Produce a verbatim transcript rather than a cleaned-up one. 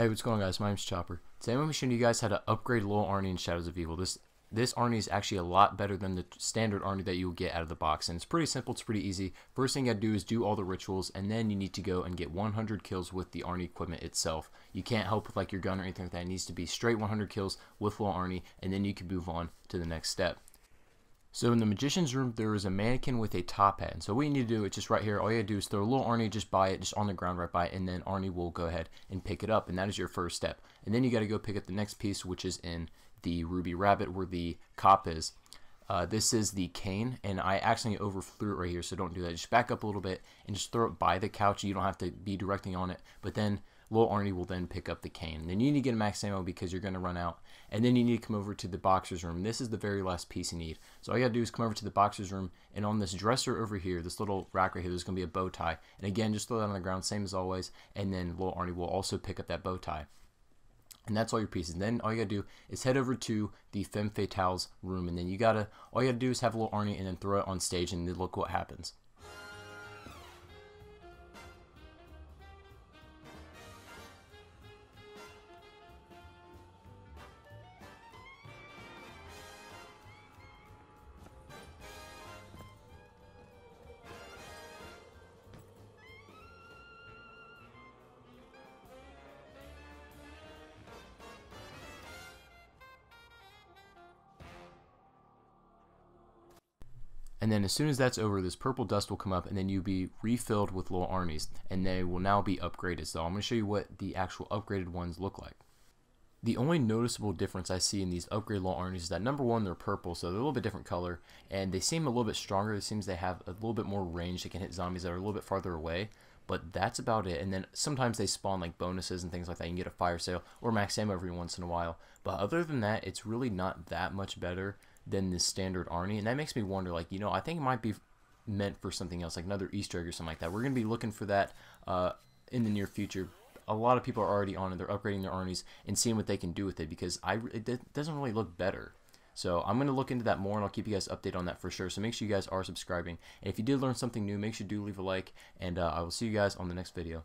Hey, what's going on, guys? My name's Chopper. Today I'm going to be showing you guys how to upgrade Lil Arnie in Shadows of Evil. This this Arnie is actually a lot better than the standard Arnie that you'll get out of the box, and it's pretty simple, it's pretty easy. First thing you gotta do is do all the rituals, and then you need to go and get one hundred kills with the Arnie equipment itself. You can't help with like your gun or anything like that. It needs to be straight one hundred kills with Lil Arnie, and then you can move on to the next step. So in the magician's room, there is a mannequin with a top hat. And so what you need to do is just right here, all you gotta do is throw a Lil Arnie just by it, just on the ground right by it, and then Arnie will go ahead and pick it up, and that is your first step. And then you gotta go pick up the next piece, which is in the Ruby Rabbit where the cop is. Uh, this is the cane, and I accidentally overthrew it right here, so don't do that. Just back up a little bit and just throw it by the couch. You don't have to be directing on it, but then Lil Arnie will then pick up the cane. And then you need to get a max ammo because you're going to run out. And then you need to come over to the boxer's room. This is the very last piece you need. So all you got to do is come over to the boxer's room, and on this dresser over here, this little rack right here, there's going to be a bow tie. And again, just throw that on the ground, same as always, and then Lil Arnie will also pick up that bow tie. And that's all your pieces. And then all you gotta do is head over to the Femme Fatales room, and then you gotta all you gotta do is have a Lil Arnie and then throw it on stage, and then look what happens. And then as soon as that's over, this purple dust will come up, and then you'll be refilled with Lil Arnie's, and they will now be upgraded. So I'm going to show you what the actual upgraded ones look like. The only noticeable difference I see in these upgraded Lil Arnie's is that, number one, they're purple, so they're a little bit different color, and they seem a little bit stronger. It seems they have a little bit more range. They can hit zombies that are a little bit farther away, but that's about it. And then sometimes they spawn like bonuses and things like that. You can get a fire sale or max ammo every once in a while, but other than that, it's really not that much better than this standard Arnie, and that makes me wonder, like, you know, I think it might be meant for something else, like another Easter egg or something like that. We're going to be looking for that uh, in the near future. A lot of people are already on it. They're upgrading their Arnie's and seeing what they can do with it, because I, it doesn't really look better. So I'm going to look into that more, and I'll keep you guys updated on that for sure. So make sure you guys are subscribing, and if you did learn something new, make sure you do leave a like, and uh, I will see you guys on the next video.